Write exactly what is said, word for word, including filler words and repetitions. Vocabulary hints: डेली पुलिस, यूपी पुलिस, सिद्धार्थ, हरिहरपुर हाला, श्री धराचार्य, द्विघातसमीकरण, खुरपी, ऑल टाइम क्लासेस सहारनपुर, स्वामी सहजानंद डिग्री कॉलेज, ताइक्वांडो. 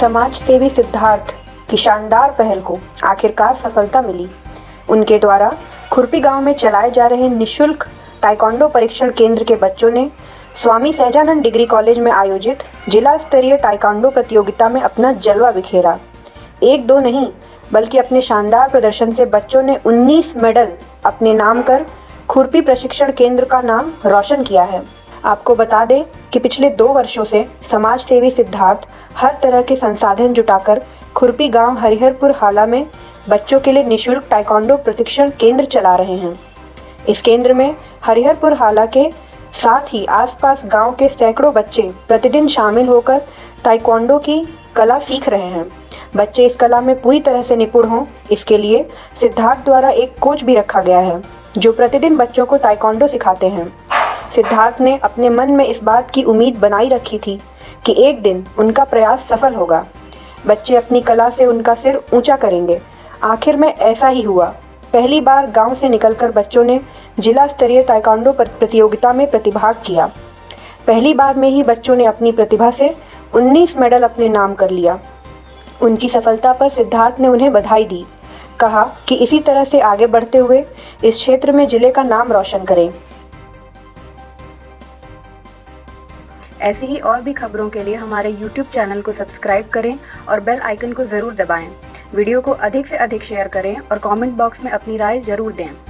समाज सेवी सिद्धार्थ की शानदार पहल को आखिरकार सफलता मिली। उनके द्वारा खुरपी गांव में चलाए जा रहे निःशुल्क ताइक्वांडो परीक्षण केंद्र के बच्चों ने स्वामी सहजानंद डिग्री कॉलेज में आयोजित जिला स्तरीय ताइक्वांडो प्रतियोगिता में अपना जलवा बिखेरा। एक दो नहीं बल्कि अपने शानदार प्रदर्शन से बच्चों ने उन्नीस मेडल अपने नाम कर खुरपी प्रशिक्षण केंद्र का नाम रोशन किया है। आपको बता दें कि पिछले दो वर्षों से समाज सेवी सिद्धार्थ हर तरह के संसाधन जुटाकर खुरपी गांव हरिहरपुर हाला में बच्चों के लिए निःशुल्क ताइक्वांडो प्रशिक्षण केंद्र चला रहे हैं। इस केंद्र में हरिहरपुर हाला के साथ ही आसपास गांव के सैकड़ों बच्चे प्रतिदिन शामिल होकर ताइक्वांडो की कला सीख रहे हैं। बच्चे इस कला में पूरी तरह से निपुण हों, इसके लिए सिद्धार्थ द्वारा एक कोच भी रखा गया है जो प्रतिदिन बच्चों को ताइक्वांडो सिखाते हैं। सिद्धार्थ ने अपने मन में इस बात की उम्मीद बनाई रखी थी कि एक दिन उनका प्रयास सफल होगा, बच्चे अपनी कला से उनका सिर ऊंचा करेंगे। आखिर में ऐसा ही हुआ। पहली बार गांव से निकलकर बच्चों ने जिला स्तरीय ताइक्वांडो प्रतियोगिता में प्रतिभाग किया। पहली बार में ही बच्चों ने अपनी प्रतिभा से उन्नीस मेडल अपने नाम कर लिया। उनकी सफलता पर सिद्धार्थ ने उन्हें बधाई दी, कहा कि इसी तरह से आगे बढ़ते हुए इस क्षेत्र में जिले का नाम रोशन करें। ऐसी ही और भी खबरों के लिए हमारे यूट्यूब चैनल को सब्सक्राइब करें और बेल आइकन को ज़रूर दबाएं। वीडियो को अधिक से अधिक शेयर करें और कमेंट बॉक्स में अपनी राय ज़रूर दें।